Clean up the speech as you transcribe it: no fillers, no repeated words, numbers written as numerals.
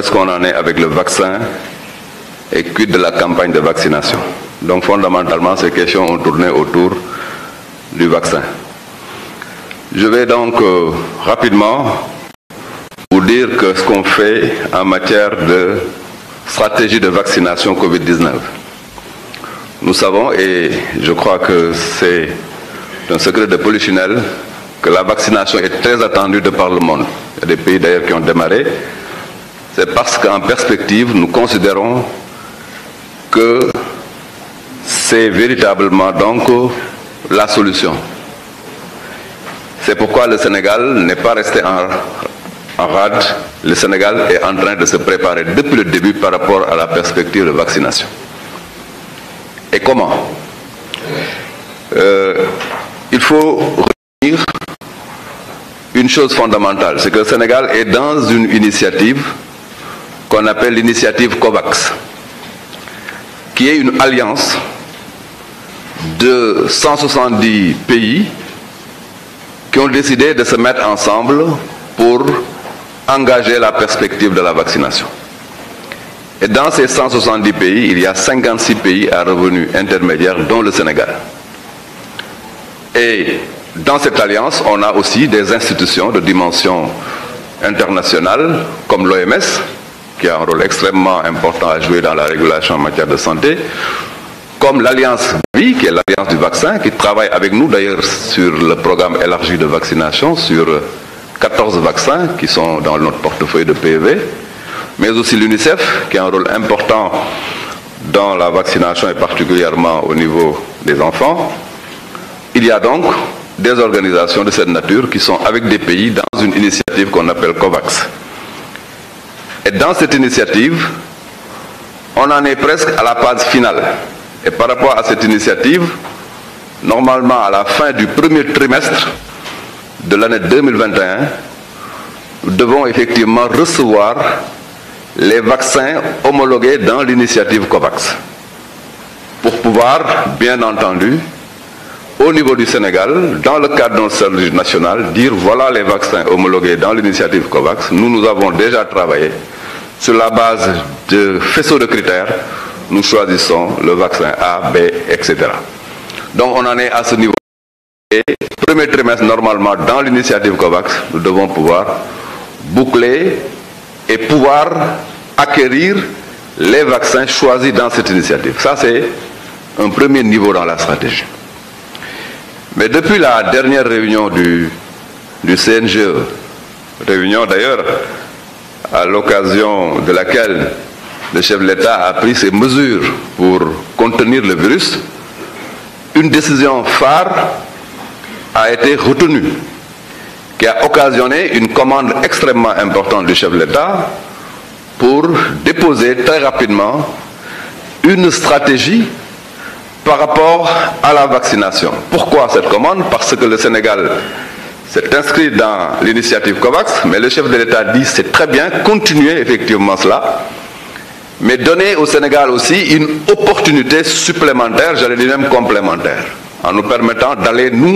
est-ce qu'on en est avec le vaccin et quid de la campagne de vaccination. Donc fondamentalement, ces questions ont tourné autour du vaccin. Je vais donc rapidement vous dire que ce qu'on fait en matière de stratégie de vaccination Covid-19. Nous savons, et je crois que c'est un secret de polichinelle, que la vaccination est très attendue de par le monde. Il y a des pays d'ailleurs qui ont démarré. C'est parce qu'en perspective, nous considérons que c'est véritablement donc la solution. C'est pourquoi le Sénégal n'est pas resté en rade. Le Sénégal est en train de se préparer depuis le début par rapport à la perspective de vaccination. Et comment? Il faut retenir une chose fondamentale, c'est que le Sénégal est dans une initiative qu'on appelle l'initiative COVAX, qui est une alliance de 170 pays qui ont décidé de se mettre ensemble pour engager la perspective de la vaccination. Et dans ces 170 pays, il y a 56 pays à revenus intermédiaires, dont le Sénégal. Et dans cette alliance, on a aussi des institutions de dimension internationale, comme l'OMS, qui a un rôle extrêmement important à jouer dans la régulation en matière de santé, comme l'Alliance GAVI, qui est l'Alliance du vaccin, qui travaille avec nous d'ailleurs sur le programme élargi de vaccination, sur 14 vaccins qui sont dans notre portefeuille de PEV, mais aussi l'UNICEF, qui a un rôle important dans la vaccination et particulièrement au niveau des enfants. Il y a donc des organisations de cette nature qui sont avec des pays dans une initiative qu'on appelle COVAX. Et dans cette initiative, on en est presque à la phase finale. Et par rapport à cette initiative, normalement à la fin du premier trimestre de l'année 2021, nous devons effectivement recevoir les vaccins homologués dans l'initiative COVAX. Pour pouvoir, bien entendu, au niveau du Sénégal, dans le cadre de notre service national, dire voilà les vaccins homologués dans l'initiative COVAX. Nous avons déjà travaillé sur la base de faisceaux de critères. Nous choisissons le vaccin A, B, etc. Donc on en est à ce niveau. Et premier trimestre, normalement, dans l'initiative COVAX, nous devons pouvoir boucler et pouvoir acquérir les vaccins choisis dans cette initiative. Ça, c'est un premier niveau dans la stratégie. Mais depuis la dernière réunion du CNGE, réunion d'ailleurs à l'occasion de laquelle le chef de l'État a pris ses mesures pour contenir le virus, une décision phare a été retenue, qui a occasionné une commande extrêmement importante du chef de l'État pour déposer très rapidement une stratégie par rapport à la vaccination. Pourquoi cette commande? Parce que le Sénégal s'est inscrit dans l'initiative COVAX, mais le chef de l'État dit c'est très bien, continuez effectivement cela, mais donnez au Sénégal aussi une opportunité supplémentaire, j'allais dire même complémentaire, en nous permettant d'aller nous